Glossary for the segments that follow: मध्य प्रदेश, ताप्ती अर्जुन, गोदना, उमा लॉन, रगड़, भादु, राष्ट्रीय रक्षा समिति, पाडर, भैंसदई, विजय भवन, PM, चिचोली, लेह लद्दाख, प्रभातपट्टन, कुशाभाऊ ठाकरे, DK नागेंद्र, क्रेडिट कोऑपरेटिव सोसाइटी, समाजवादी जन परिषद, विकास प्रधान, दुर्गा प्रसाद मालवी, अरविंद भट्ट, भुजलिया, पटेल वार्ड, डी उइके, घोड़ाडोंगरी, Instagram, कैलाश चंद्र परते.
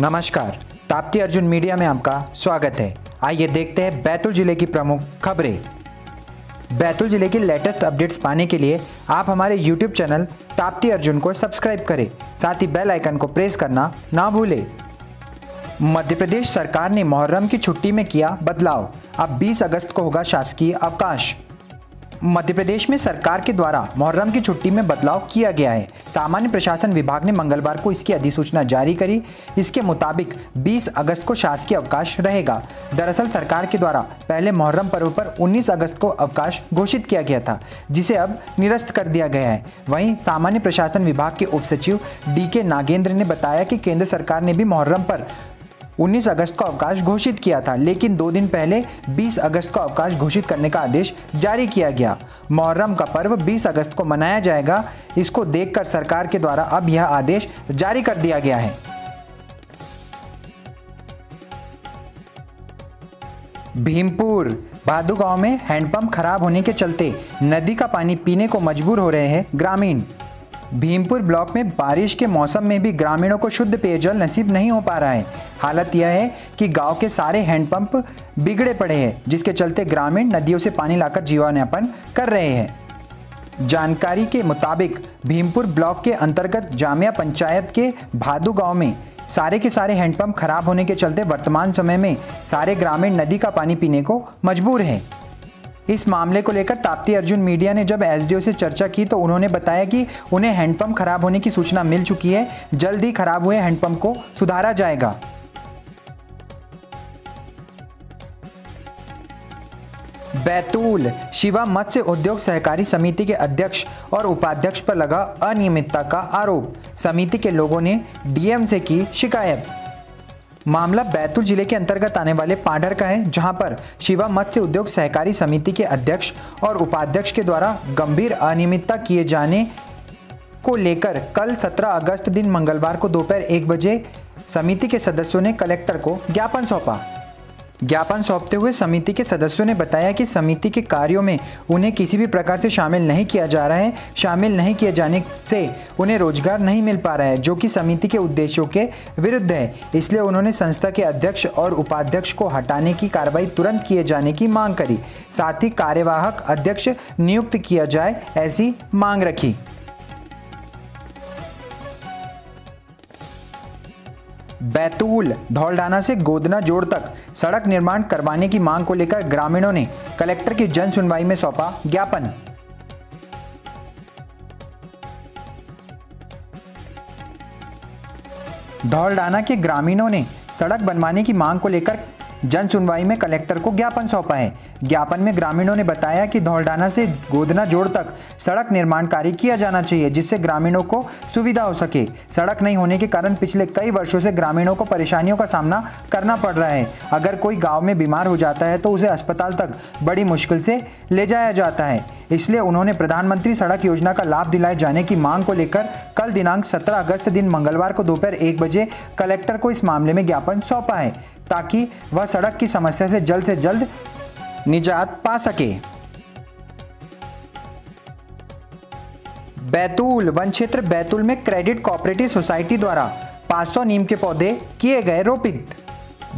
नमस्कार, ताप्ती अर्जुन मीडिया में आपका स्वागत है। आइए देखते हैं बैतूल जिले की प्रमुख खबरें। बैतूल जिले की लेटेस्ट अपडेट्स पाने के लिए आप हमारे YouTube चैनल ताप्ती अर्जुन को सब्सक्राइब करें, साथ ही बेल आइकन को प्रेस करना ना भूलें। मध्य प्रदेश सरकार ने मुहर्रम की छुट्टी में किया बदलाव, अब 20 अगस्त को होगा शासकीय अवकाश। मध्य प्रदेश में सरकार के द्वारा मुहर्रम की छुट्टी में बदलाव किया गया है। सामान्य प्रशासन विभाग ने मंगलवार को इसकी अधिसूचना जारी करी। इसके मुताबिक 20 अगस्त को शासकीय अवकाश रहेगा। दरअसल सरकार के द्वारा पहले मुहर्रम पर्व पर 19 अगस्त को अवकाश घोषित किया गया था, जिसे अब निरस्त कर दिया गया है। वहीं सामान्य प्रशासन विभाग के उप सचिव DK नागेंद्र ने बताया कि केंद्र सरकार ने भी मुहर्रम पर 19 अगस्त को अवकाश घोषित किया था, लेकिन 2 दिन पहले 20 अगस्त को अवकाश घोषित करने का आदेश जारी किया गया। मुहर्रम का पर्व 20 अगस्त को मनाया जाएगा। इसको देखकर सरकार के द्वारा अब यह आदेश जारी कर दिया गया है। भीमपुर भादु गांव में हैंडपंप खराब होने के चलते नदी का पानी पीने को मजबूर हो रहे हैं ग्रामीण। भीमपुर ब्लॉक में बारिश के मौसम में भी ग्रामीणों को शुद्ध पेयजल नसीब नहीं हो पा रहा है। हालत यह है कि गांव के सारे हैंडपंप बिगड़े पड़े हैं, जिसके चलते ग्रामीण नदियों से पानी लाकर जीवनयापन कर रहे हैं। जानकारी के मुताबिक भीमपुर ब्लॉक के अंतर्गत जामिया पंचायत के भादु गाँव में सारे के सारे हैंडपंप खराब होने के चलते वर्तमान समय में सारे ग्रामीण नदी का पानी पीने को मजबूर हैं। इस मामले को लेकर ताप्ती अर्जुन मीडिया ने जब SDO से चर्चा की तो उन्होंने बताया कि उन्हें हैंडपंप खराब होने की सूचना मिल चुकी है, जल्द ही खराब हुए हैंडपंप को सुधारा जाएगा। बैतूल शिवा मत्स्य उद्योग सहकारी समिति के अध्यक्ष और उपाध्यक्ष पर लगा अनियमितता का आरोप, समिति के लोगों ने DM से की शिकायत। मामला बैतूल जिले के अंतर्गत आने वाले पाडर का है, जहां पर शिवा मत्स्य उद्योग सहकारी समिति के अध्यक्ष और उपाध्यक्ष के द्वारा गंभीर अनियमितता किए जाने को लेकर कल 17 अगस्त दिन मंगलवार को दोपहर 1 बजे समिति के सदस्यों ने कलेक्टर को ज्ञापन सौंपा। ज्ञापन सौंपते हुए समिति के सदस्यों ने बताया कि समिति के कार्यों में उन्हें किसी भी प्रकार से शामिल नहीं किया जा रहा है। शामिल नहीं किए जाने से उन्हें रोजगार नहीं मिल पा रहा है, जो कि समिति के उद्देश्यों के विरुद्ध है। इसलिए उन्होंने संस्था के अध्यक्ष और उपाध्यक्ष को हटाने की कार्रवाई तुरंत किए जाने की मांग करी, साथ ही कार्यवाहक अध्यक्ष नियुक्त किया जाए, ऐसी मांग रखी। बैतूल धौलडाना से गोदना जोड़ तक सड़क निर्माण करवाने की मांग को लेकर ग्रामीणों ने कलेक्टर की जन सुनवाई में सौंपा ज्ञापन। धौलडाना के ग्रामीणों ने सड़क बनवाने की मांग को लेकर जन सुनवाई में कलेक्टर को ज्ञापन सौंपा है। ज्ञापन में ग्रामीणों ने बताया कि धौलडाना से गोदना जोड़ तक सड़क निर्माण कार्य किया जाना चाहिए, जिससे ग्रामीणों को सुविधा हो सके। सड़क नहीं होने के कारण पिछले कई वर्षों से ग्रामीणों को परेशानियों का सामना करना पड़ रहा है। अगर कोई गांव में बीमार हो जाता है तो उसे अस्पताल तक बड़ी मुश्किल से ले जाया जाता है। इसलिए उन्होंने प्रधानमंत्री सड़क योजना का लाभ दिलाए जाने की मांग को लेकर कल दिनांक 17 अगस्त दिन मंगलवार को दोपहर 1 बजे कलेक्टर को इस मामले में ज्ञापन सौंपा है, ताकि वह सड़क की समस्या से जल्द निजात पा सके। बैतूल वन क्षेत्र बैतूल में क्रेडिट कोऑपरेटिव सोसाइटी द्वारा 500 नीम के पौधे किए गए रोपित।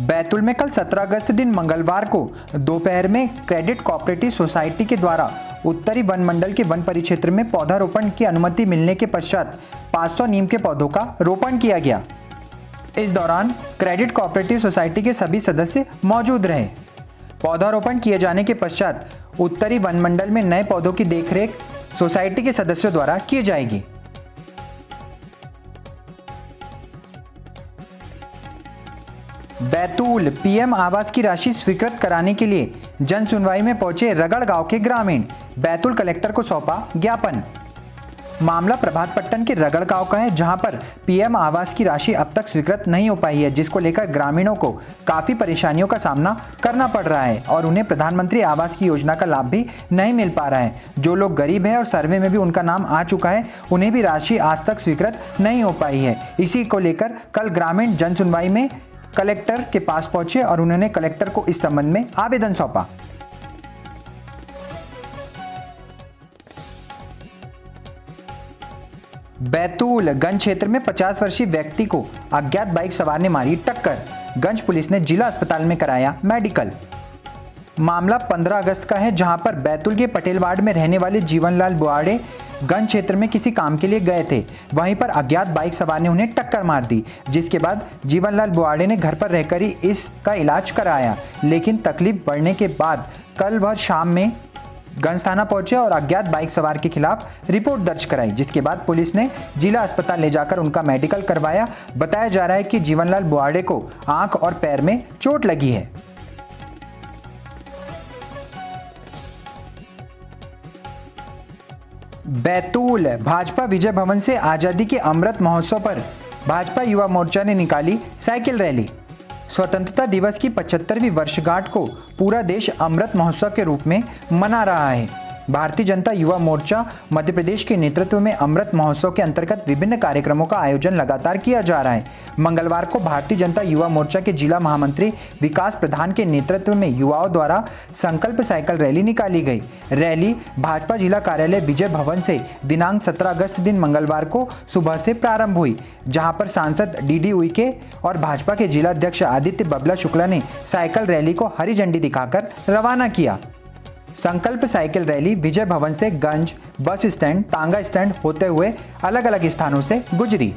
बैतूल में कल 17 अगस्त दिन मंगलवार को दोपहर में क्रेडिट कोऑपरेटिव सोसाइटी के द्वारा उत्तरी वनमंडल के वन परिक्षेत्र में पौधारोपण की अनुमति मिलने के पश्चात 500 नीम के पौधों का रोपण किया गया। इस दौरान क्रेडिट कोऑपरेटिव सोसाइटी के सभी सदस्य मौजूद रहे। पौधारोपण किए जाने के पश्चात उत्तरी वनमंडल में नए पौधों की देखरेख सोसाइटी के सदस्यों द्वारा की जाएगी। बैतूल PM आवास की राशि स्वीकृत कराने के लिए जन सुनवाई में पहुंचे रगड़ गांव के ग्रामीण, बैतूल कलेक्टर को सौंपा ज्ञापन। मामला प्रभातपट्टन के रगड़ गांव का है, जहां पर PM आवास की राशि अब तक स्वीकृत नहीं हो पाई है, जिसको लेकर ग्रामीणों को काफ़ी परेशानियों का सामना करना पड़ रहा है और उन्हें प्रधानमंत्री आवास की योजना का लाभ भी नहीं मिल पा रहा है। जो लोग गरीब हैं और सर्वे में भी उनका नाम आ चुका है, उन्हें भी राशि आज तक स्वीकृत नहीं हो पाई है। इसी को लेकर कल ग्रामीण जन सुनवाई में कलेक्टर के पास पहुंचे और उन्होंने कलेक्टर को इस संबंध में आवेदन सौंपा। बैतूल गंज क्षेत्र में 50 वर्षीय व्यक्ति को अज्ञात बाइक सवार ने मारी टक्कर। गंज पुलिस ने जिला अस्पताल में कराया मेडिकल। मामला 15 अगस्त का है, जहां पर बैतूल के पटेल वार्ड में रहने वाले जीवनलाल बुआड़े गंज क्षेत्र में किसी काम के लिए गए थे। वहीं पर अज्ञात बाइक सवार ने उन्हें टक्कर मार दी, जिसके बाद जीवनलाल बुआड़े ने घर पर रहकर ही इसका इलाज कराया, लेकिन तकलीफ बढ़ने के बाद कल वह शाम में गंज थाना पहुंचे और अज्ञात बाइक सवार के खिलाफ रिपोर्ट दर्ज कराई, जिसके बाद पुलिस ने जिला अस्पताल ले जाकर उनका मेडिकल करवाया। बताया जा रहा है कि जीवनलाल बुआड़े को आंख और पैर में चोट लगी है। बैतूल भाजपा विजय भवन से आज़ादी के अमृत महोत्सव पर भाजपा युवा मोर्चा ने निकाली साइकिल रैली। स्वतंत्रता दिवस की 75वीं वर्षगांठ को पूरा देश अमृत महोत्सव के रूप में मना रहा है। भारतीय जनता युवा मोर्चा मध्य प्रदेश के नेतृत्व में अमृत महोत्सव के अंतर्गत विभिन्न कार्यक्रमों का आयोजन लगातार किया जा रहा है। मंगलवार को भारतीय जनता युवा मोर्चा के जिला महामंत्री विकास प्रधान के नेतृत्व में युवाओं द्वारा संकल्प साइकिल रैली निकाली गई। रैली भाजपा जिला कार्यालय विजय भवन से दिनांक 17 अगस्त दिन मंगलवार को सुबह से प्रारंभ हुई, जहाँ पर सांसद डी उइके और भाजपा के जिलाध्यक्ष आदित्य बबला शुक्ला ने साइकिल रैली को हरी झंडी दिखाकर रवाना किया। संकल्प साइकिल रैली विजय भवन से गंज बस स्टैंड तांगा स्टैंड होते हुए अलग अलग स्थानों से गुजरी।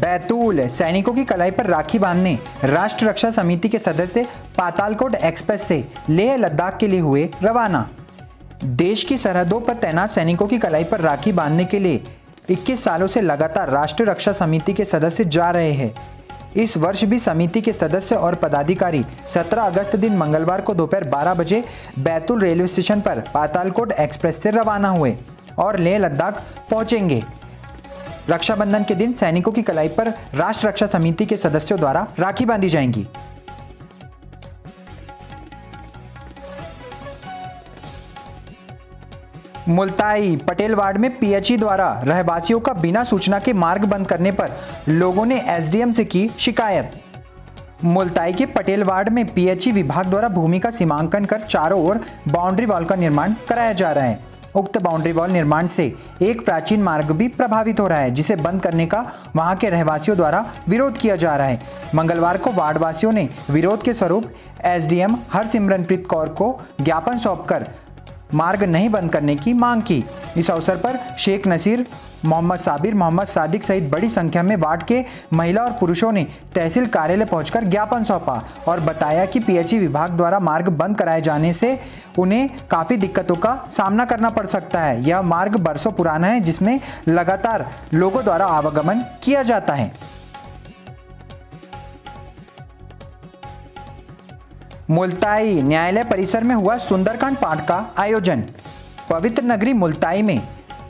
बैतूल सैनिकों की कलाई पर राखी बांधने राष्ट्रीय रक्षा समिति के सदस्य पातालकोट एक्सप्रेस से लेह लद्दाख के लिए हुए रवाना। देश की सरहदों पर तैनात सैनिकों की कलाई पर राखी बांधने के लिए 21 सालों से लगातार राष्ट्रीय रक्षा समिति के सदस्य जा रहे हैं। इस वर्ष भी समिति के सदस्य और पदाधिकारी 17 अगस्त दिन मंगलवार को दोपहर 12 बजे बैतूल रेलवे स्टेशन पर पातालकोट एक्सप्रेस से रवाना हुए और लेह लद्दाख पहुंचेंगे। रक्षाबंधन के दिन सैनिकों की कलाई पर राष्ट्रीय रक्षा समिति के सदस्यों द्वारा राखी बांधी जाएंगी। मुलताई पटेल वार्ड में पीएचई द्वारा रहवासियों का बिना सूचना के मार्ग बंद करने पर लोगों ने एसडीएम से की शिकायत। मुलताई के पटेल वार्ड में पीएचई विभाग द्वारा भूमि का सीमांकन कर चारों ओर बाउंड्री वॉल का निर्माण कराया जा रहा है। उक्त बाउंड्री वॉल निर्माण से एक प्राचीन मार्ग भी प्रभावित हो रहा है, जिसे बंद करने का वहां के रहवासियों द्वारा विरोध किया जा रहा है। मंगलवार को वार्डवासियों ने विरोध के स्वरूप एसडीएम हरसिमरनप्रीत कौर को ज्ञापन सौंपकर मार्ग नहीं बंद करने की मांग की। इस अवसर पर शेख नसीर मोहम्मद साबिर मोहम्मद सादिक सहित बड़ी संख्या में वार्ड के महिला और पुरुषों ने तहसील कार्यालय पहुंचकर ज्ञापन सौंपा और बताया कि पीएचई विभाग द्वारा मार्ग बंद कराए जाने से उन्हें काफ़ी दिक्कतों का सामना करना पड़ सकता है। यह मार्ग बरसों पुराना है, जिसमें लगातार लोगों द्वारा आवागमन किया जाता है। मुलताई न्यायालय परिसर में हुआ सुंदरकांड पाठ का आयोजन। पवित्र नगरी मुलताई में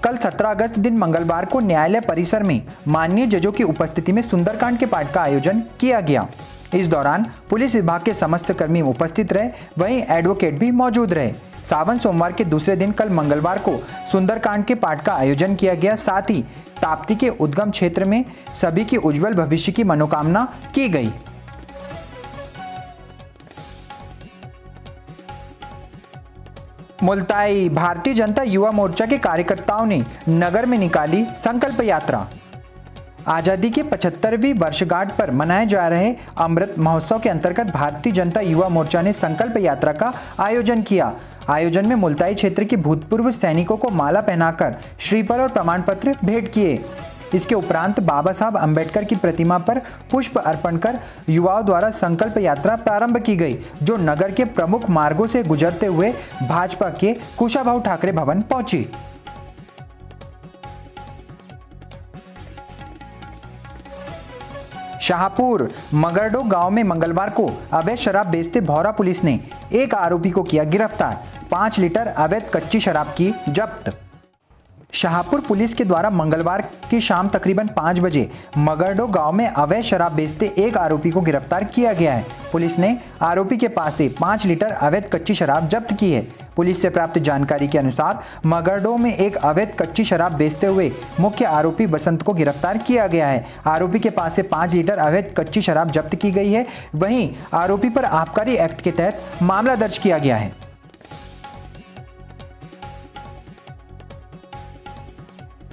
कल 17 अगस्त दिन मंगलवार को न्यायालय परिसर में माननीय जजों की उपस्थिति में सुंदरकांड के पाठ का आयोजन किया गया। इस दौरान पुलिस विभाग के समस्त कर्मी उपस्थित रहे, वहीं एडवोकेट भी मौजूद रहे। सावन सोमवार के दूसरे दिन कल मंगलवार को सुंदरकांड के पाठ का आयोजन किया गया। साथ ही ताप्ती के उद्गम क्षेत्र में सभी की उज्ज्वल भविष्य की मनोकामना की गई। मुलताई भारतीय जनता युवा मोर्चा के कार्यकर्ताओं ने नगर में निकाली संकल्प यात्रा। आज़ादी के 75वीं वर्षगांठ पर मनाए जा रहे अमृत महोत्सव के अंतर्गत भारतीय जनता युवा मोर्चा ने संकल्प यात्रा का आयोजन किया। आयोजन में मुलताई क्षेत्र के भूतपूर्व सैनिकों को माला पहनाकर श्रीफल और प्रमाण पत्र भेंट किए। इसके उपरांत बाबा साहब अंबेडकर की प्रतिमा पर पुष्प अर्पण कर युवाओं द्वारा संकल्प यात्रा प्रारंभ की गई, जो नगर के प्रमुख मार्गों से गुजरते हुए भाजपा के कुशाभाऊ ठाकरे भवन पहुंची। शाहपुर मगरडो गांव में मंगलवार को अवैध शराब बेचते भौरा पुलिस ने एक आरोपी को किया गिरफ्तार। 5 लीटर अवैध कच्ची शराब की जब्त। शाहपुर पुलिस के द्वारा मंगलवार की शाम तकरीबन 5 बजे मगरडो गांव में अवैध शराब बेचते एक आरोपी को गिरफ्तार किया गया है। पुलिस ने आरोपी के पास से 5 लीटर अवैध कच्ची शराब जब्त की है। पुलिस से प्राप्त जानकारी के अनुसार मगरडो में एक अवैध कच्ची शराब बेचते हुए मुख्य आरोपी बसंत को गिरफ्तार किया गया है। आरोपी के पास से 5 लीटर अवैध कच्ची शराब जब्त की गई है। वहीं आरोपी पर आबकारी एक्ट के तहत मामला दर्ज किया गया है।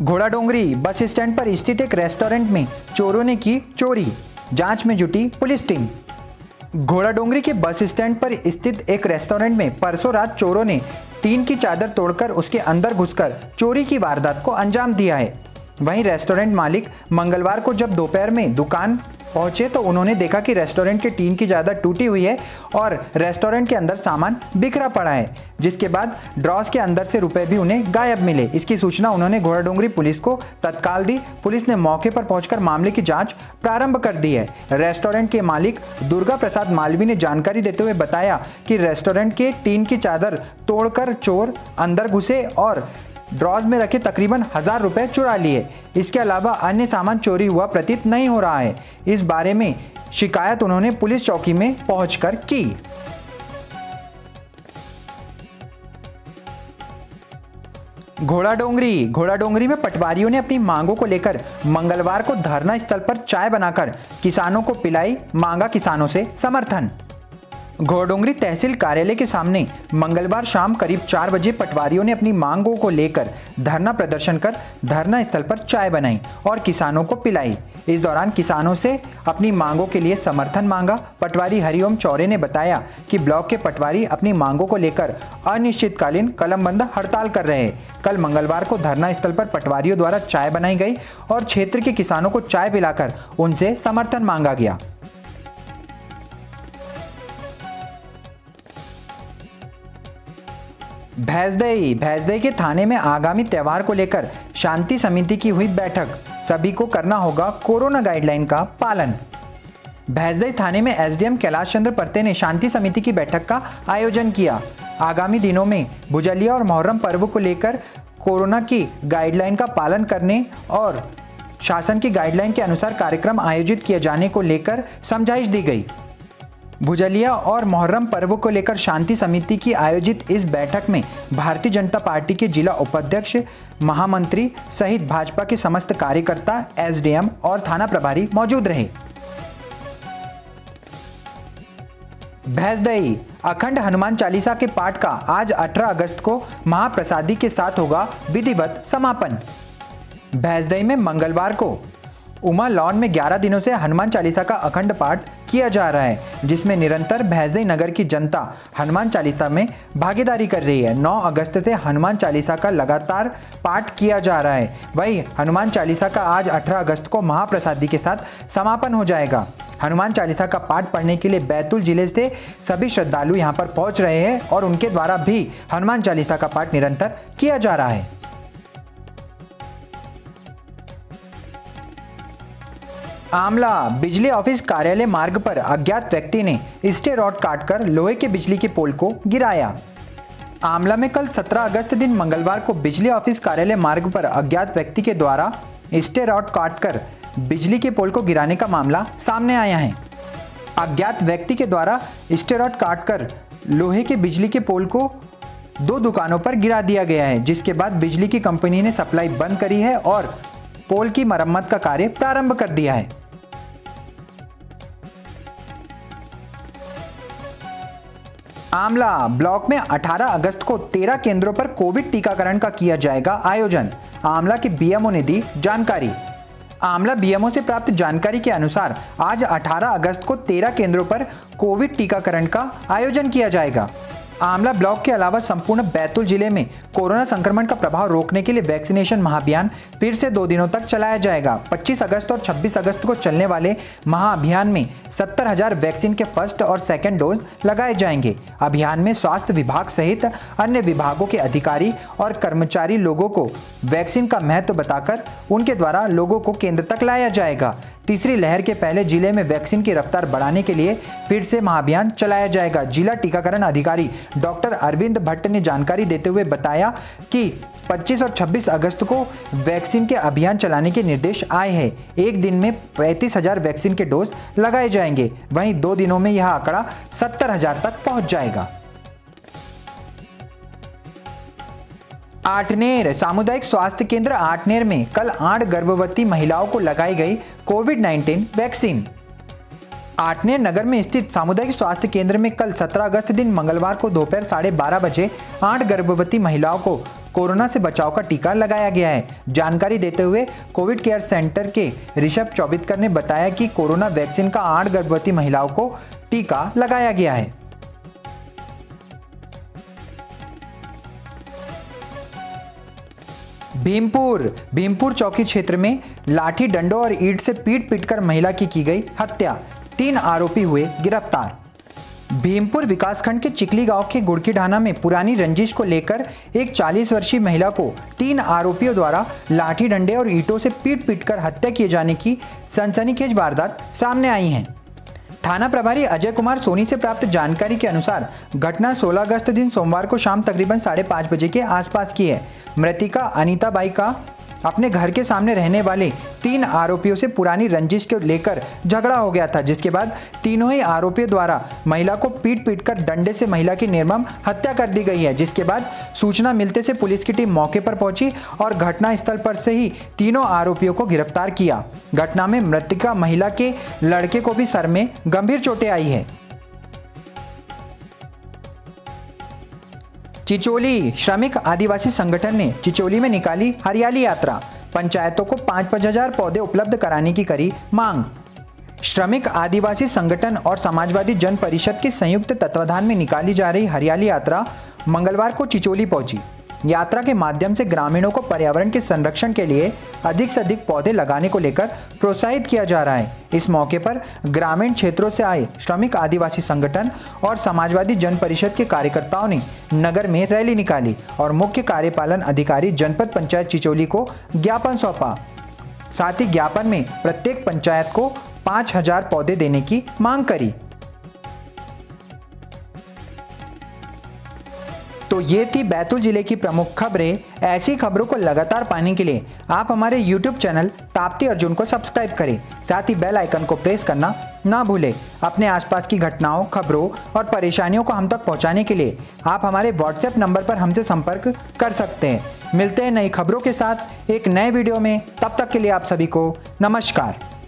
घोड़ाडोंगरी बस स्टैंड पर स्थित एक रेस्टोरेंट में चोरों ने की चोरी, जांच में जुटी पुलिस टीम। घोड़ाडोंगरी के बस स्टैंड पर स्थित एक रेस्टोरेंट में परसों रात चोरों ने टीन की चादर तोड़कर उसके अंदर घुसकर चोरी की वारदात को अंजाम दिया है। वहीं रेस्टोरेंट मालिक मंगलवार को जब दोपहर में दुकान पहुंचे तो उन्होंने देखा कि रेस्टोरेंट के टीन की चादर टूटी हुई है और रेस्टोरेंट के अंदर सामान बिखरा पड़ा है, जिसके बाद ड्रॉस के अंदर से रुपए भी उन्हें गायब मिले। इसकी सूचना उन्होंने घोड़ाडोंगरी पुलिस को तत्काल दी। पुलिस ने मौके पर पहुंचकर मामले की जांच प्रारंभ कर दी है। रेस्टोरेंट के मालिक दुर्गा प्रसाद मालवी ने जानकारी देते हुए बताया कि रेस्टोरेंट के टीन की चादर तोड़कर चोर अंदर घुसे और ड्रॉज में रखे तकरीबन 1000 रुपये चुरा लिए। इसके अलावा अन्य सामान चोरी हुआ प्रतीत नहीं हो रहा है। इस बारे में शिकायत उन्होंने पुलिस चौकी में पहुंचकर की। घोड़ाडोंगरी में पटवारियों ने अपनी मांगों को लेकर मंगलवार को धरना स्थल पर चाय बनाकर किसानों को पिलाई, मांगा किसानों से समर्थन। घोड़ाडोंगरी तहसील कार्यालय के सामने मंगलवार शाम करीब 4 बजे पटवारियों ने अपनी मांगों को लेकर धरना प्रदर्शन कर धरना स्थल पर चाय बनाई और किसानों को पिलाई। इस दौरान किसानों से अपनी मांगों के लिए समर्थन मांगा। पटवारी हरिओम चौरे ने बताया कि ब्लॉक के पटवारी अपनी मांगों को लेकर अनिश्चितकालीन कलमबंद हड़ताल कर रहे हैं। कल मंगलवार को धरना स्थल पर पटवारियों द्वारा चाय बनाई गई और क्षेत्र के किसानों को चाय पिलाकर उनसे समर्थन मांगा गया। भैंसदई के थाने में आगामी त्यौहार को लेकर शांति समिति की हुई बैठक, सभी को करना होगा कोरोना गाइडलाइन का पालन। भैंसदई थाने में एसडीएम कैलाश चंद्र परते ने शांति समिति की बैठक का आयोजन किया। आगामी दिनों में भुजलिया और मुहर्रम पर्व को लेकर कोरोना की गाइडलाइन का पालन करने और शासन की गाइडलाइन के अनुसार कार्यक्रम आयोजित किए जाने को लेकर समझाइश दी गई। भुजलिया और मुहर्रम पर्व को लेकर शांति समिति की आयोजित इस बैठक में भारतीय जनता पार्टी के जिला उपाध्यक्ष, महामंत्री सहित भाजपा के समस्त कार्यकर्ता, एसडीएम और थाना प्रभारी मौजूद रहे। भैंसदई अखंड हनुमान चालीसा के पाठ का आज 18 अगस्त को महाप्रसादी के साथ होगा विधिवत समापन। भैंसदई में मंगलवार को उमा लॉन में 11 दिनों से हनुमान चालीसा का अखंड पाठ किया जा रहा है, जिसमें निरंतर भैंसदई नगर की जनता हनुमान चालीसा में भागीदारी कर रही है। 9 अगस्त से हनुमान चालीसा का लगातार पाठ किया जा रहा है। वहीं हनुमान चालीसा का आज 18 अगस्त को महाप्रसादी के साथ समापन हो जाएगा। हनुमान चालीसा का पाठ पढ़ने के लिए बैतूल जिले से सभी श्रद्धालु यहाँ पर पहुँच रहे हैं और उनके द्वारा भी हनुमान चालीसा का पाठ निरंतर किया जा रहा है। आमला बिजली ऑफिस कार्यालय मार्ग पर अज्ञात व्यक्ति ने स्टे रॉड काटकर लोहे के बिजली के पोल को गिराया। आमला में कल 17 अगस्त दिन मंगलवार को बिजली ऑफिस कार्यालय मार्ग पर अज्ञात व्यक्ति के द्वारा स्टे रॉड काटकर बिजली के पोल को गिराने का मामला सामने आया है। अज्ञात व्यक्ति के द्वारा स्टे रॉड काटकर लोहे के बिजली के पोल को 2 दुकानों पर गिरा दिया गया है, जिसके बाद बिजली की कंपनी ने सप्लाई बंद करी है और पोल की मरम्मत का कार्य प्रारंभ कर दिया है। आमला ब्लॉक में 18 अगस्त को 13 केंद्रों पर कोविड टीकाकरण का किया जाएगा आयोजन, आमला के बीएमओ ने दी जानकारी। आमला बीएमओ से प्राप्त जानकारी के अनुसार आज 18 अगस्त को 13 केंद्रों पर कोविड टीकाकरण का आयोजन किया जाएगा। आमला ब्लॉक के अलावा संपूर्ण बैतूल जिले में कोरोना संक्रमण का प्रभाव रोकने के लिए वैक्सीनेशन महाअभियान फिर से 2 दिनों तक चलाया जाएगा। 25 अगस्त और 26 अगस्त को चलने वाले महाअभियान में 70,000 वैक्सीन के फर्स्ट और सेकेंड डोज लगाए जाएंगे। अभियान में स्वास्थ्य विभाग सहित अन्य विभागों के अधिकारी और कर्मचारी लोगों को वैक्सीन का महत्व बताकर उनके द्वारा लोगों को केंद्र तक लाया जाएगा। तीसरी लहर के पहले जिले में वैक्सीन की रफ्तार बढ़ाने के लिए फिर से महाअभियान चलाया जाएगा। जिला टीकाकरण अधिकारी डॉक्टर अरविंद भट्ट ने जानकारी देते हुए बताया कि 25 और 26 अगस्त को वैक्सीन के अभियान चलाने के निर्देश आए हैं। एक दिन में 35,000 वैक्सीन के डोज लगाए जाएंगे। वहीं 2 दिनों में यह आंकड़ा 70,000 तक पहुँच जाएगा। आठनेर सामुदायिक स्वास्थ्य केंद्र आठनेर में कल 8 गर्भवती महिलाओं को लगाई गई कोविड-19 वैक्सीन। आठनेर नगर में स्थित सामुदायिक स्वास्थ्य केंद्र में कल 17 अगस्त दिन मंगलवार को दोपहर 12:30 बजे 8 गर्भवती महिलाओं को कोरोना से बचाव का टीका लगाया गया है। जानकारी देते हुए कोविड केयर सेंटर के ऋषभ चौबीतकर ने बताया कि कोरोना वैक्सीन का 8 गर्भवती महिलाओं को टीका लगाया गया है। भीमपुर चौकी क्षेत्र में लाठी डंडों और ईंट से पीट-पीटकर महिला की गई हत्या, 3 आरोपी हुए गिरफ्तार। भीमपुर विकासखंड के चिकली गांव के गुड़कीढाना में पुरानी रंजिश को लेकर एक 40 वर्षीय महिला को 3 आरोपियों द्वारा लाठी डंडे और ईंटों से पीट-पीटकर हत्या किए जाने की सनसनीखेज वारदात सामने आई है। थाना प्रभारी अजय कुमार सोनी से प्राप्त जानकारी के अनुसार घटना 16 अगस्त दिन सोमवार को शाम तकरीबन 5:30 बजे के आसपास की है। मृतिका अनीता बाई का अपने घर के सामने रहने वाले 3 आरोपियों से पुरानी रंजिश को लेकर झगड़ा हो गया था, जिसके बाद तीनों ही आरोपियों द्वारा महिला को पीट-पीटकर डंडे से महिला की निर्मम हत्या कर दी गई है। जिसके बाद सूचना मिलते से पुलिस की टीम मौके पर पहुंची और घटना स्थल पर से ही तीनों आरोपियों को गिरफ्तार किया। घटना में मृतका महिला के लड़के को भी सर में गंभीर चोटें आई है। चिचोली श्रमिक आदिवासी संगठन ने चिचोली में निकाली हरियाली यात्रा, पंचायतों को 5,000 पौधे उपलब्ध कराने की करी मांग। श्रमिक आदिवासी संगठन और समाजवादी जन परिषद के संयुक्त तत्वाधान में निकाली जा रही हरियाली यात्रा मंगलवार को चिचोली पहुंची। यात्रा के माध्यम से ग्रामीणों को पर्यावरण के संरक्षण के लिए अधिक से अधिक पौधे लगाने को लेकर प्रोत्साहित किया जा रहा है। इस मौके पर ग्रामीण क्षेत्रों से आए श्रमिक आदिवासी संगठन और समाजवादी जन परिषद के कार्यकर्ताओं ने नगर में रैली निकाली और मुख्य कार्यपालन अधिकारी जनपद पंचायत चिचोली को ज्ञापन सौंपा। साथ ही ज्ञापन में प्रत्येक पंचायत को 5,000 पौधे देने की मांग करी। तो ये थी बैतूल जिले की प्रमुख खबरें। ऐसी खबरों को लगातार पाने के लिए आप हमारे YouTube चैनल ताप्ती अर्जुन को सब्सक्राइब करें, साथ ही बेल आइकन को प्रेस करना ना भूलें। अपने आसपास की घटनाओं, खबरों और परेशानियों को हम तक पहुंचाने के लिए आप हमारे WhatsApp नंबर पर हमसे संपर्क कर सकते हैं। मिलते हैं नई खबरों के साथ एक नए वीडियो में, तब तक के लिए आप सभी को नमस्कार।